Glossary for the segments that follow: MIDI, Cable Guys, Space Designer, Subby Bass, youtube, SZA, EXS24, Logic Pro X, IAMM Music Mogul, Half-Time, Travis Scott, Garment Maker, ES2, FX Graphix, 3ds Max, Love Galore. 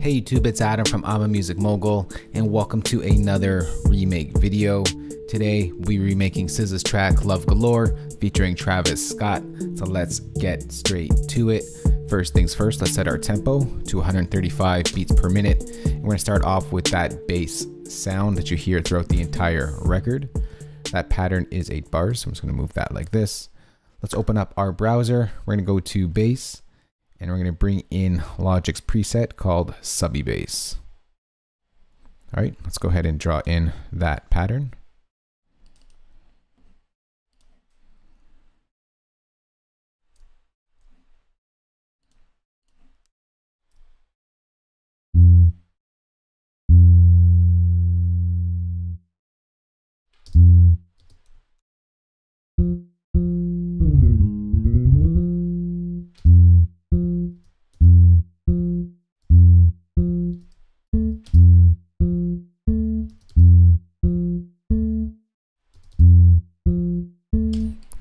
Hey YouTube, it's Adam from IAMM Music Mogul, and welcome to another remake video. Today, we're remaking SZA's track Love Galore featuring Travis Scott, so let's get straight to it. First things first, let's set our tempo to 135 beats per minute. And we're gonna start off with that bass sound that you hear throughout the entire record. That pattern is 8 bars, so I'm just gonna move that like this. Let's open up our browser. We're gonna go to bass, and we're gonna bring in Logic's preset called Subby Bass. All right, let's go ahead and draw in that pattern.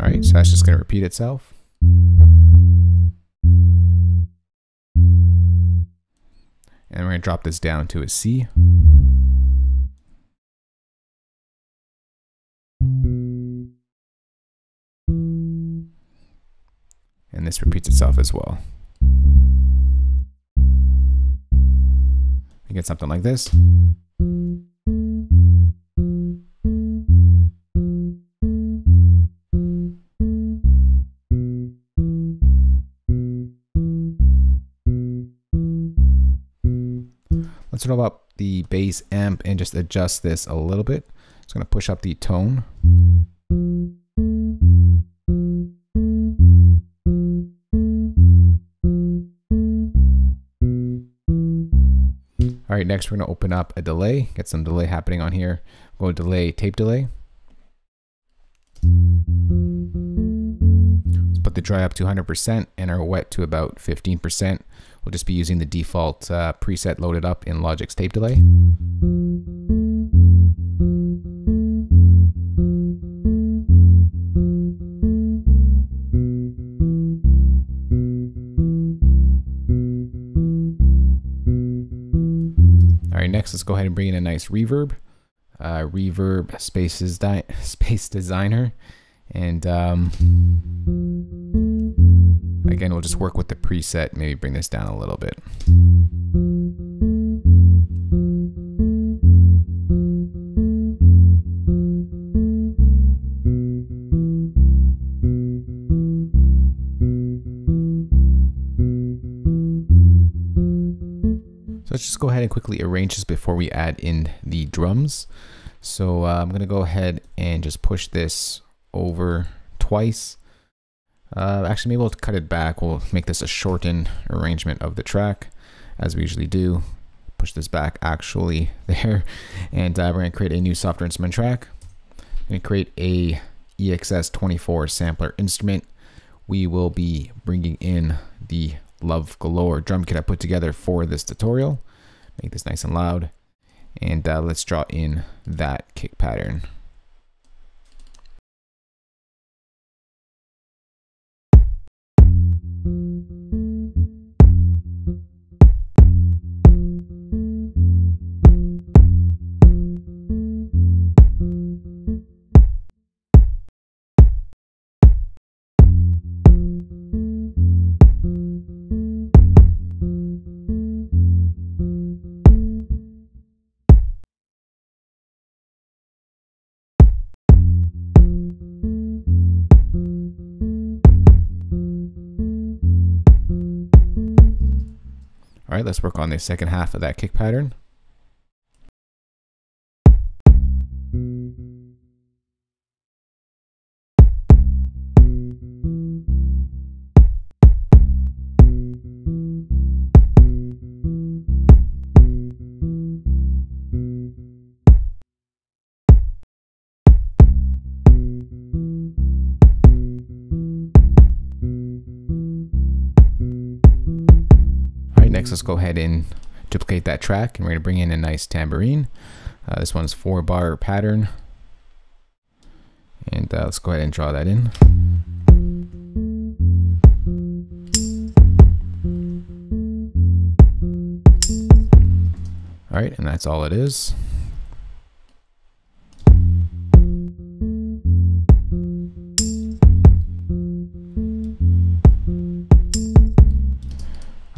Alright, so that's just going to repeat itself. And we're going to drop this down to a C. And this repeats itself as well. You get something like this. Let's roll up the bass amp and just adjust this a little bit. It's going to push up the tone. All right, next we're going to open up a delay, get some delay happening on here. We'll go delay, tape delay. Let's put the dry up to 100% and our wet to about 15%. We'll just be using the default preset loaded up in Logic's tape delay. Next, let's go ahead and bring in a nice reverb. Space Designer. And again, we'll just work with the preset, maybe bring this down a little bit. So let's just go ahead and quickly arrange this before we add in the drums. So I'm gonna go ahead and just push this over twice. Actually, maybe we'll cut it back. We'll make this a shortened arrangement of the track as we usually do. Push this back actually there. And we're gonna create a new software instrument track. I'm gonna create a EXS24 sampler instrument. We will be bringing in the Love Galore drum kit I put together for this tutorial. Make this nice and loud, and let's draw in that kick pattern. All right, let's work on the second half of that kick pattern. Next, let's go ahead and duplicate that track, and we're going to bring in a nice tambourine. This one's 4-bar pattern, and let's go ahead and draw that in. All right, and that's all it is.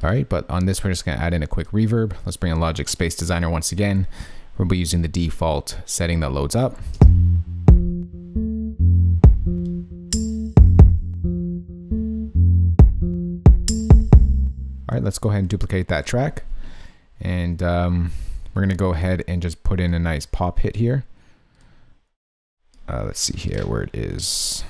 All right, but on this, we're just gonna add in a quick reverb. Let's bring in Logic Space Designer once again. We'll be using the default setting that loads up. All right, let's go ahead and duplicate that track. And we're gonna go ahead and just put in a nice pop hit here. Let's see here where it is.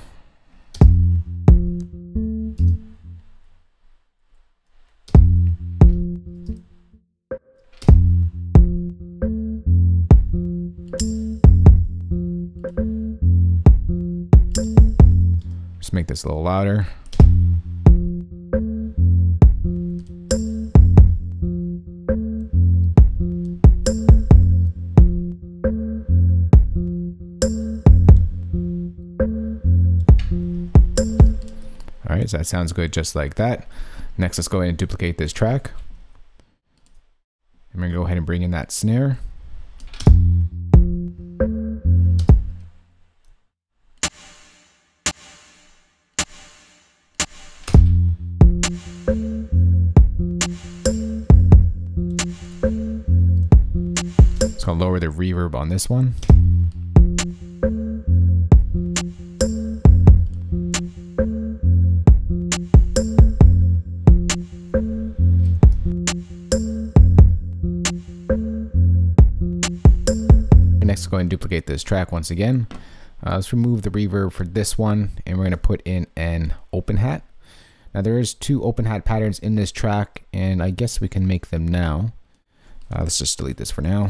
Make this a little louder. All right, so that sounds good just like that. Next, let's go ahead and duplicate this track. I'm gonna go ahead and bring in that snare. So I'll lower the reverb on this one. Next, go ahead and duplicate this track once again. Let's remove the reverb for this one, and we're going to put in an open hat. Now there is 2 open hat patterns in this track, and I guess we can make them now. Let's just delete this for now.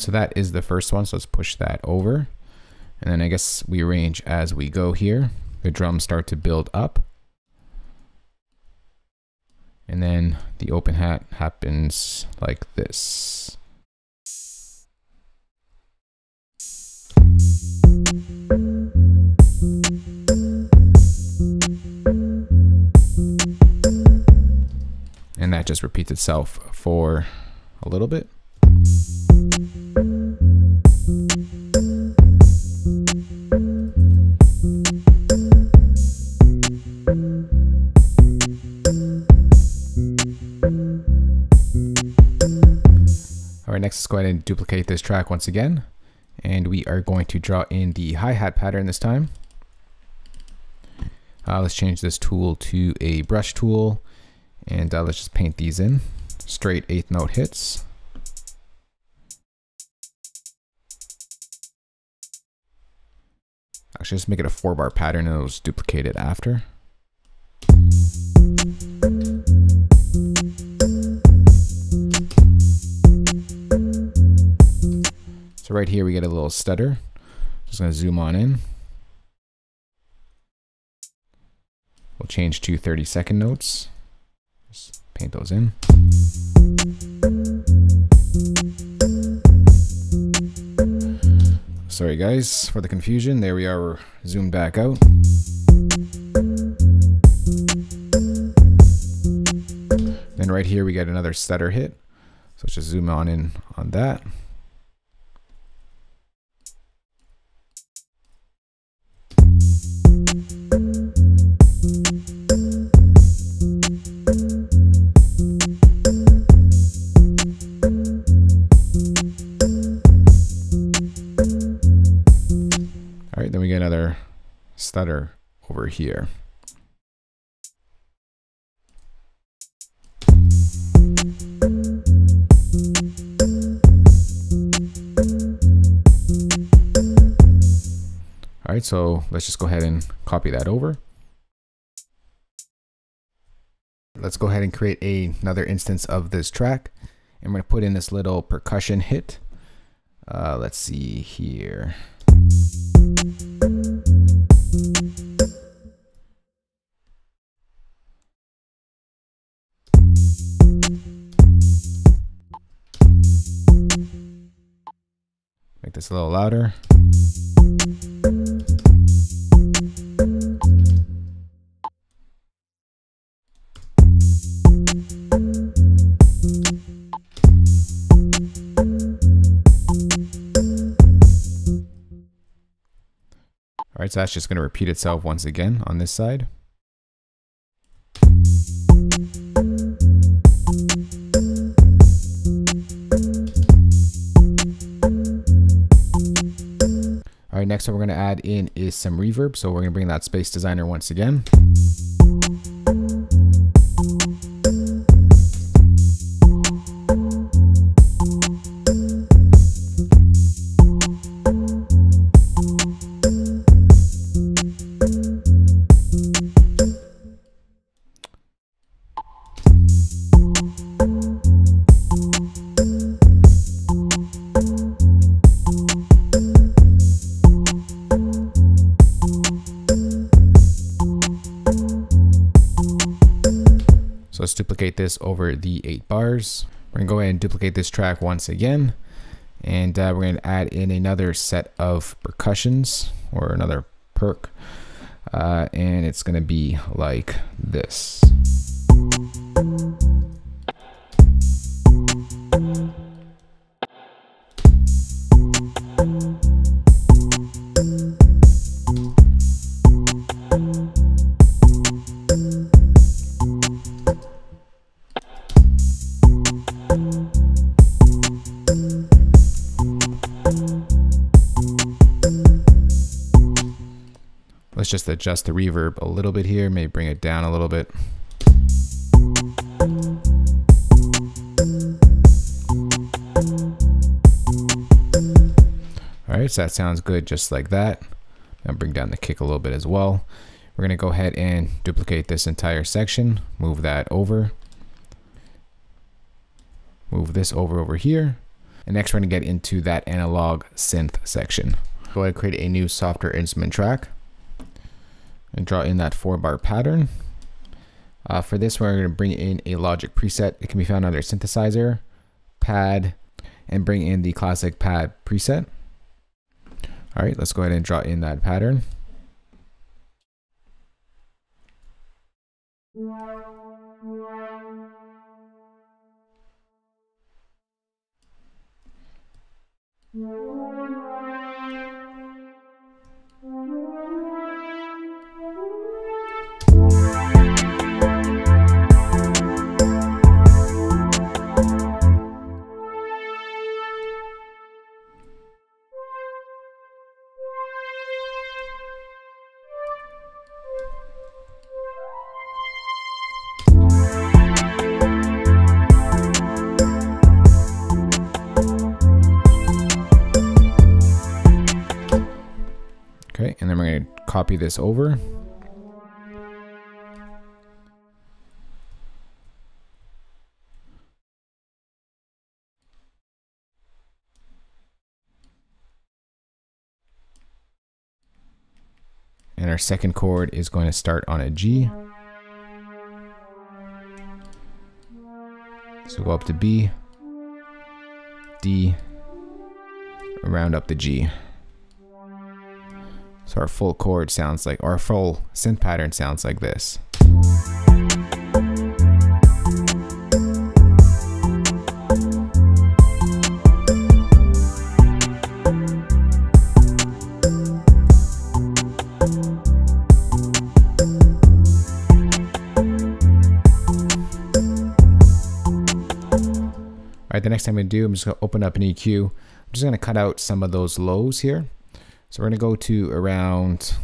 So that is the first one, so let's push that over. And then I guess we arrange as we go here. The drums start to build up. And then the open hat happens like this. And that just repeats itself for a little bit. Next, let's go ahead and duplicate this track once again, and we are going to draw in the hi-hat pattern this time. Let's change this tool to a brush tool, and let's just paint these in. Straight 8th note hits. Actually, let's make it a 4-bar pattern, and we'll just duplicate it after. So right here we get a little stutter. Just gonna zoom on in. We'll change to 32nd notes. Just paint those in. Sorry guys for the confusion. There we are, we're zoomed back out. Then right here we get another stutter hit. So let's just zoom on in on that. Stutter over here. All right, so let's just go ahead and copy that over. Let's go ahead and create another instance of this track. I'm going to put in this little percussion hit. Let's see here. Make this a little louder. All right, so that's just going to repeat itself once again on this side. All right, next what we're going to add in is some reverb. So we're going to bring that Space Designer once again. So let's duplicate this over the 8 bars. We're gonna go ahead and duplicate this track once again. And we're gonna add in another set of percussions or another perk. And it's gonna be like this. Let's just adjust the reverb a little bit here, maybe bring it down a little bit. All right, so that sounds good just like that. And bring down the kick a little bit as well. We're gonna go ahead and duplicate this entire section, move that over. Move this over here. And next we're gonna get into that analog synth section. Go ahead and create a new softer instrument track. And draw in that 4-bar pattern. For this, we're going to bring in a Logic preset. It can be found under synthesizer, pad, and bring in the classic pad preset. All right, let's go ahead and draw in that pattern. Okay, and then we're going to copy this over. And our second chord is going to start on a G. So go up to B, D, round up to G. So our full chord sounds like, our full synth pattern sounds like this. All right, the next thing I'm gonna do, I'm just gonna open up an EQ. I'm just gonna cut out some of those lows here. So we're going to go to around,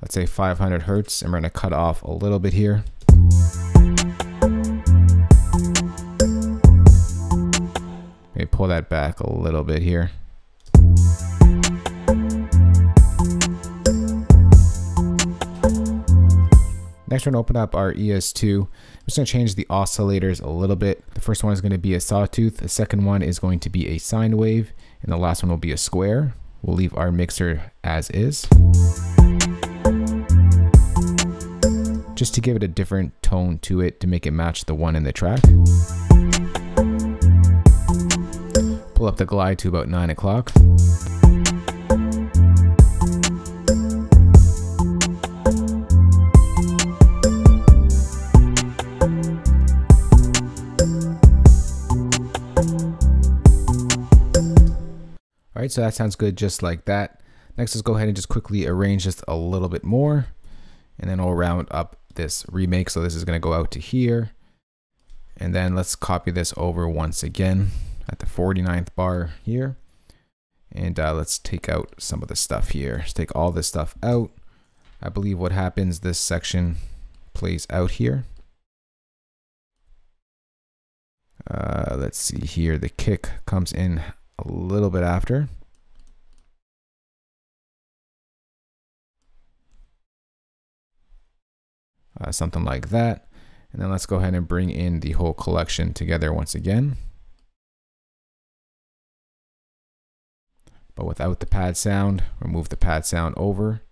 let's say 500 Hertz, and we're going to cut off a little bit here. Maybe pull that back a little bit here. Next, we're gonna open up our ES2. I'm just gonna change the oscillators a little bit. The first one is gonna be a sawtooth. The second one is going to be a sine wave. And the last one will be a square. We'll leave our mixer as is, just to give it a different tone to it to make it match the one in the track. Pull up the glide to about 9 o'clock. All right, so that sounds good just like that. Next, let's go ahead and just quickly arrange this a little bit more, and then I'll round up this remake. So this is gonna go out to here, and then let's copy this over once again at the 49th bar here. And let's take out some of the stuff here. Let's take all this stuff out. I believe what happens, this section plays out here. Let's see here, the kick comes in a little bit after. Something like that. And then let's go ahead and bring in the whole collection together once again, but without the pad sound. Remove the pad sound over.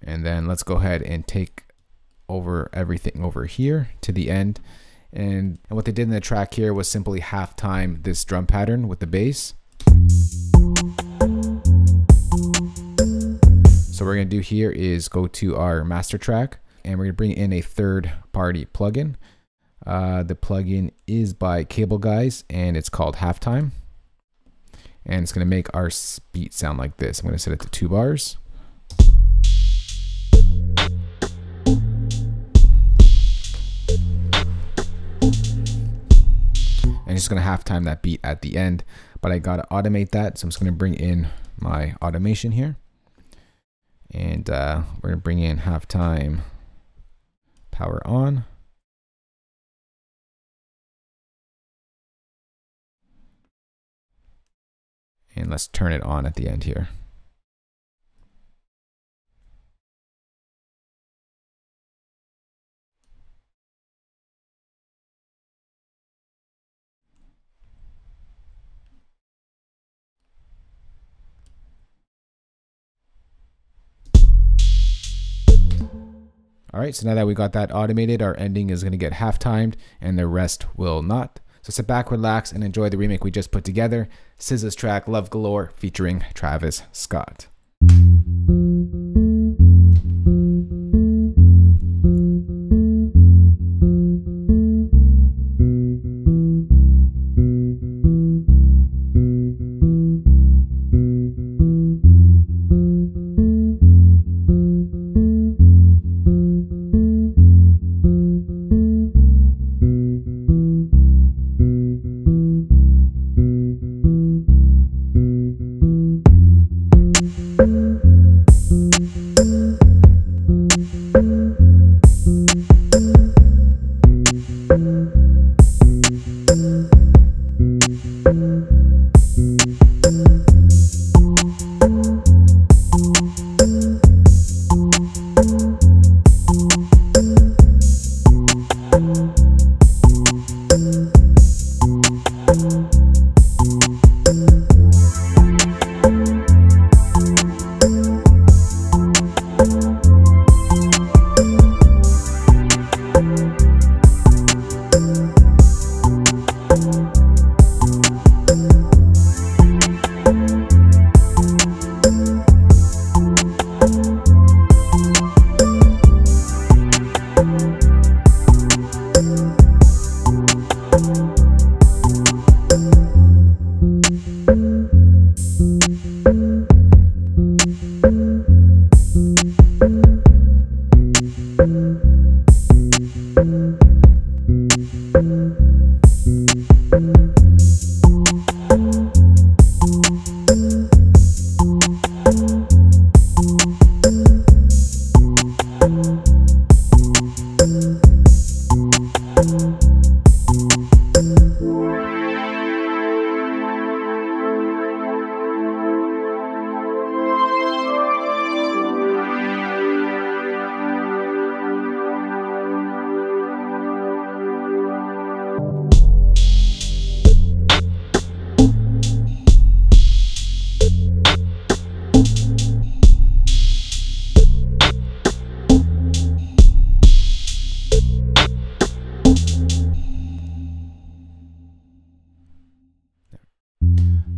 And then let's go ahead and take over everything over here to the end. And what they did in the track here was simply half-time this drum pattern with the bass. So what we're gonna do here is go to our master track, and we're gonna bring in a third-party plugin. The plugin is by Cable Guys, and it's called Half-Time. And it's gonna make our beat sound like this. I'm gonna set it to 2 bars. I'm just gonna half-time that beat at the end, but I gotta automate that. So I'm just gonna bring in my automation here, and we're gonna bring in half-time power on. And let's turn it on at the end here. All right, so now that we got that automated, our ending is gonna get half-timed and the rest will not. So sit back, relax, and enjoy the remake we just put together. SZA's track, Love Galore, featuring Travis Scott.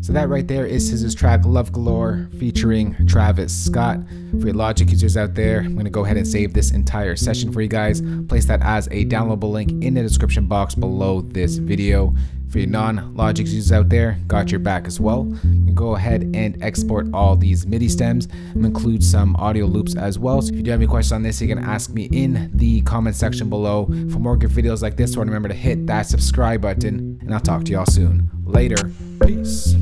So that right there is SZA's track Love Galore featuring Travis Scott. For your Logic users out there, I'm going to go ahead and save this entire session for you guys. Place that as a downloadable link in the description box below this video. For your non-Logic users out there, got your back as well. Go ahead and export all these MIDI stems and include some audio loops as well. So if you do have any questions on this, you can ask me in the comment section below. For more good videos like this one, remember to hit that subscribe button, and I'll talk to y'all soon. Later. Peace.